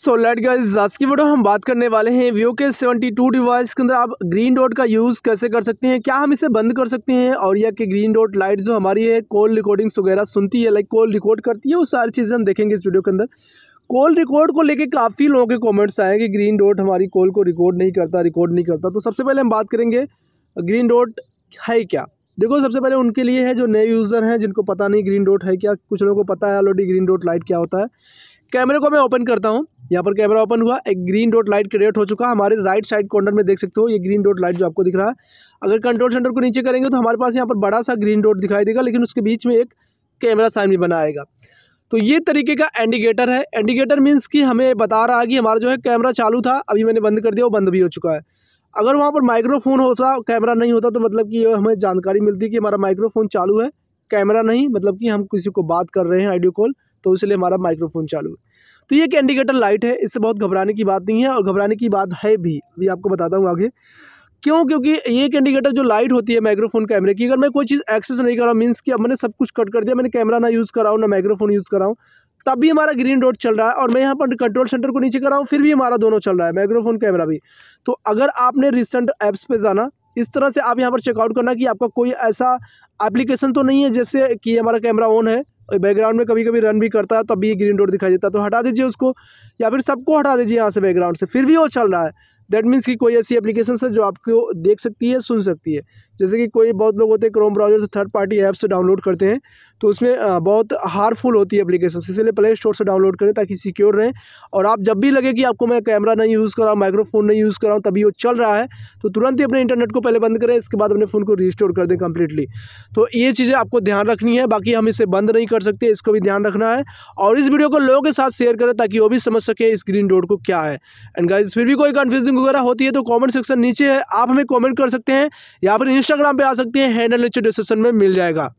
So let guys, आज की video हम बात करने वाले हैं वीवो के 72 डिवाइस के अंदर आप ग्रीन डॉट का यूज़ कैसे कर सकते हैं, क्या हम इसे बंद कर सकते हैं और या कि ग्रीन डॉट लाइट जो हमारी है कॉल रिकॉर्डिंग्स वगैरह सुनती है, लाइक कॉल रिकॉर्ड करती है, वो सारी चीज़ें हम देखेंगे इस वीडियो के अंदर। कॉल रिकॉर्ड को लेके काफ़ी लोगों के कॉमेंट्स आए कि ग्रीन डॉट हमारी कॉल को रिकॉर्ड नहीं करता। तो सबसे पहले हम बात करेंगे ग्रीन डॉट है क्या। देखो, सबसे पहले उनके लिए है जो नए यूज़र हैं जिनको पता नहीं ग्रीन डॉट है क्या। कुछ लोगों को पता है ऑलरेडी ग्रीन डॉट लाइट क्या होता है। कैमरे को मैं ओपन करता हूँ, यहाँ पर कैमरा ओपन हुआ, एक ग्रीन डॉट लाइट क्रिएट हो चुका। हमारे राइट साइड कॉर्नर में देख सकते हो ये ग्रीन डॉट लाइट जो आपको दिख रहा है। अगर कंट्रोल सेंटर को नीचे करेंगे तो हमारे पास यहाँ पर बड़ा सा ग्रीन डॉट दिखाई देगा, लेकिन उसके बीच में एक कैमरा साइन भी बना आएगा। तो ये तरीके का इंडिकेटर है। इंडिकेटर मीन्स कि हमें बता रहा है कि हमारा जो है कैमरा चालू था, अभी मैंने बंद कर दिया, वो बंद भी हो चुका है। अगर वहाँ पर माइक्रोफोन होता, कैमरा नहीं होता, तो मतलब कि हमें जानकारी मिलती कि हमारा माइक्रोफोन चालू है, कैमरा नहीं, मतलब कि हम किसी को बात कर रहे हैं ऑडियो कॉल, तो इसलिए हमारा माइक्रोफोन चालू है। तो ये एक इंडिकेटर लाइट है, इससे बहुत घबराने की बात नहीं है, और घबराने की बात है भी, अभी आपको बताता हूँ आगे क्यों। क्योंकि ये एक इंडिकेटर जो लाइट होती है माइक्रोफोन कैमरे की, अगर मैं कोई चीज़ एक्सेस नहीं कर रहा हूँ, मीन्स कि अब मैंने सब कुछ कट कर दिया, मैंने कैमरा ना यूज़ कर रहा हूँ, ना माइक्रोफोन यूज़ कर रहा हूँ, तब भी हमारा ग्रीन डॉट चल रहा है। और मैं यहाँ पर कंट्रोल सेंटर को नीचे कर रहा हूँ, फिर भी हमारा दोनों चल रहा है, माइक्रोफोन कैमरा भी। तो अगर आपने रिसेंट ऐप्स पर जाना, इस तरह से आप यहाँ पर चेकआउट करना कि आपका कोई ऐसा एप्लीकेशन तो नहीं है जैसे कि हमारा कैमरा ऑन है, बैकग्राउंड में कभी कभी रन भी करता है, तब भी ये ग्रीन डॉट दिखाई देता है। तो हटा दीजिए उसको, या फिर सबको हटा दीजिए यहाँ से बैकग्राउंड से, फिर भी वो चल रहा है। दैट मीन्स कि कोई ऐसी एप्लीकेशन है जो आपको देख सकती है, सुन सकती है। जैसे कि कोई बहुत लोग होते हैं क्रोम ब्राउजर से थर्ड पार्टी ऐप से डाउनलोड करते हैं, तो उसमें बहुत हार्मफुल होती है एप्लीकेशन, इसलिए प्ले स्टोर से डाउनलोड करें ताकि सिक्योर रहें। और आप जब भी लगे कि आपको मैं कैमरा नहीं यूज़ कर रहा हूँ, माइक्रोफोन नहीं यूज़ कर रहा हूँ, तभी वो चल रहा है, तो तुरंत ही अपने इंटरनेट को पहले बंद करें, इसके बाद अपने फ़ोन को रिस्टोर कर दें कम्प्लीटली। तो ये चीज़ें आपको ध्यान रखनी है, बाकी हम इसे बंद नहीं कर सकते, इसको भी ध्यान रखना है। और इस वीडियो को लोगों के साथ शेयर करें ताकि वो भी समझ सके इस ग्रीन डॉट को क्या है। एंड गाइस, फिर भी कोई कन्फ्यूजिंग वगैरह होती है तो कॉमेंट सेक्शन नीचे है, आप हमें कॉमेंट कर सकते हैं, या फिर इंस्टाग्राम पे आ सकते हैं, हैंडल नीचे डिस्क्रिप्शन में मिल जाएगा।